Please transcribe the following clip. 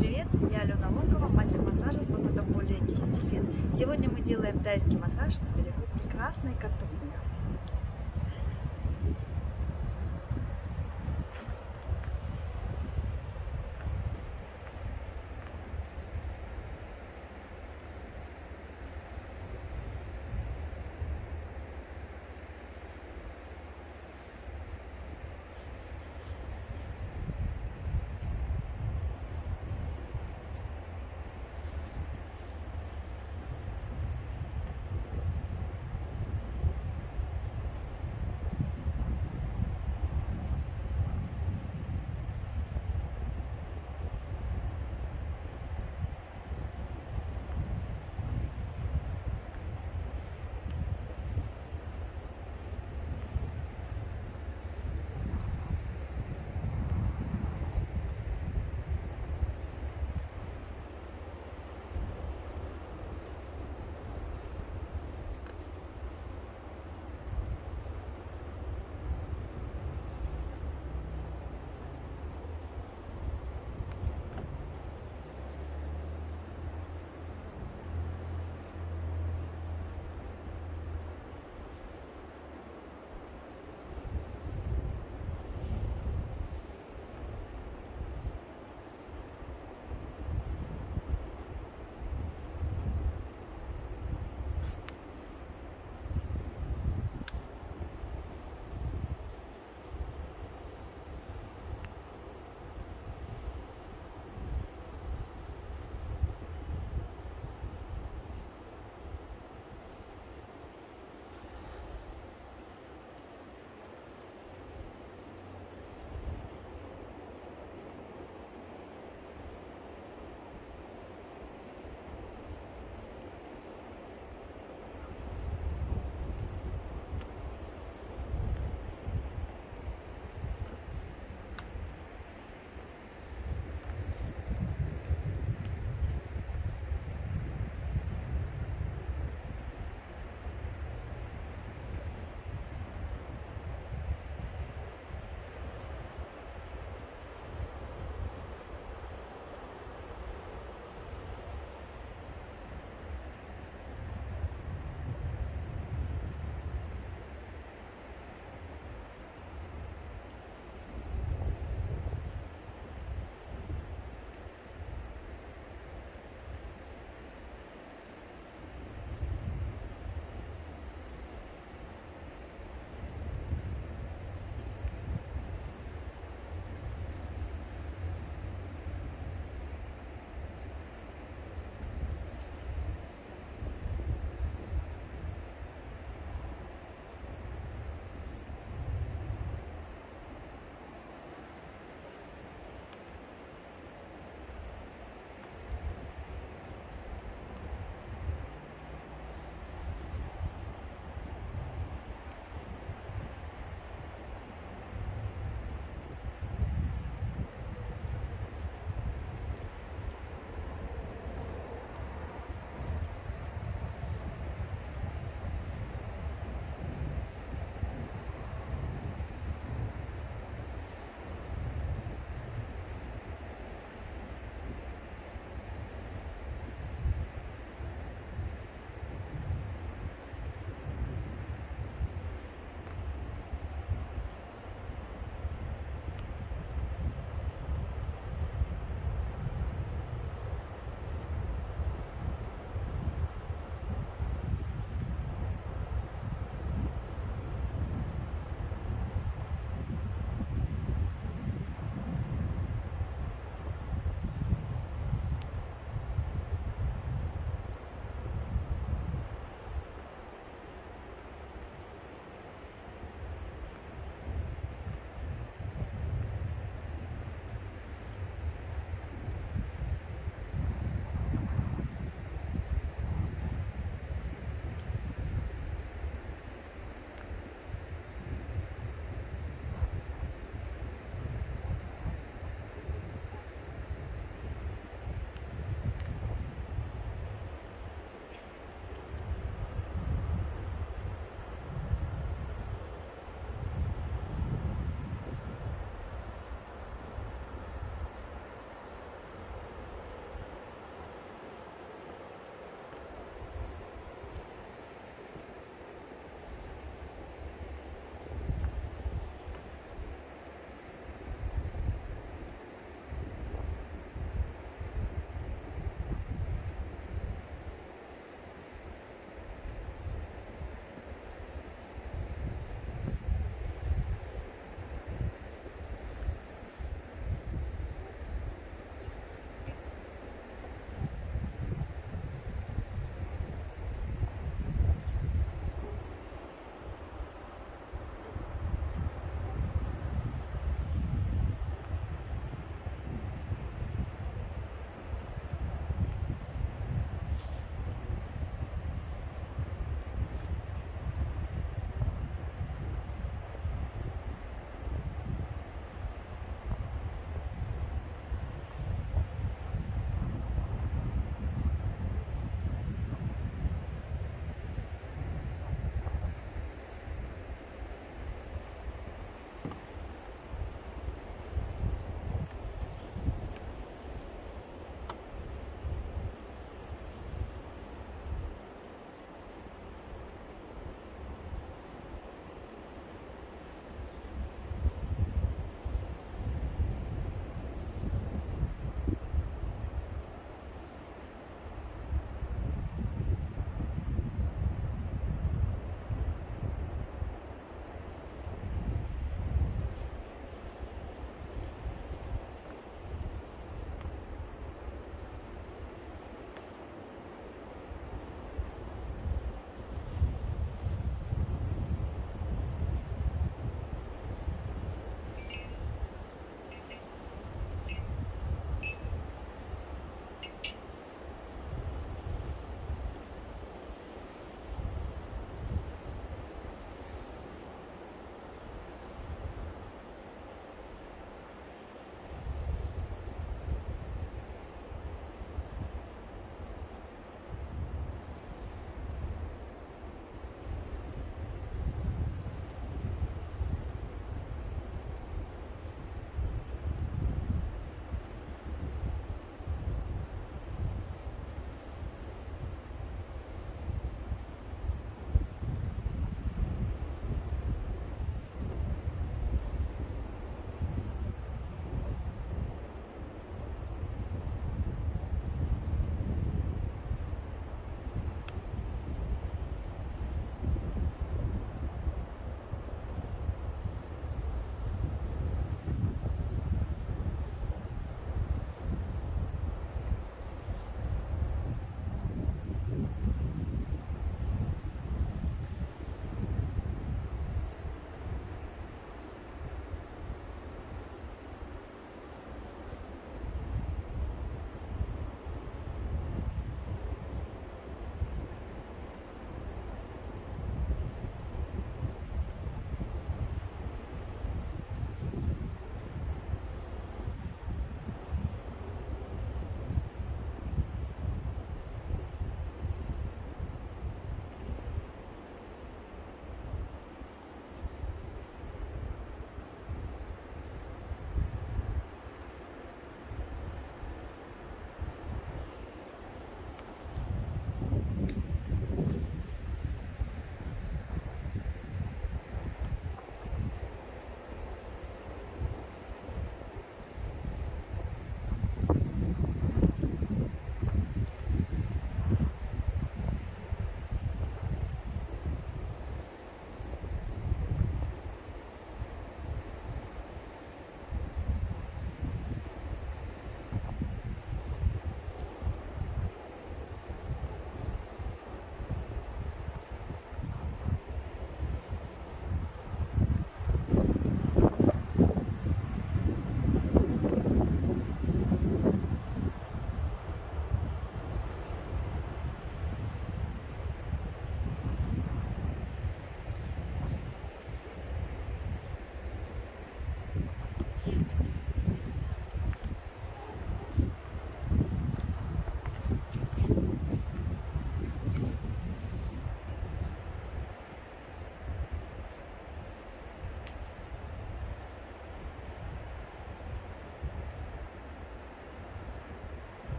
Привет! Я Алена Волкова, мастер массажа с опытом более 10 лет. Сегодня мы делаем тайский массаж на берегу прекрасной Катуни.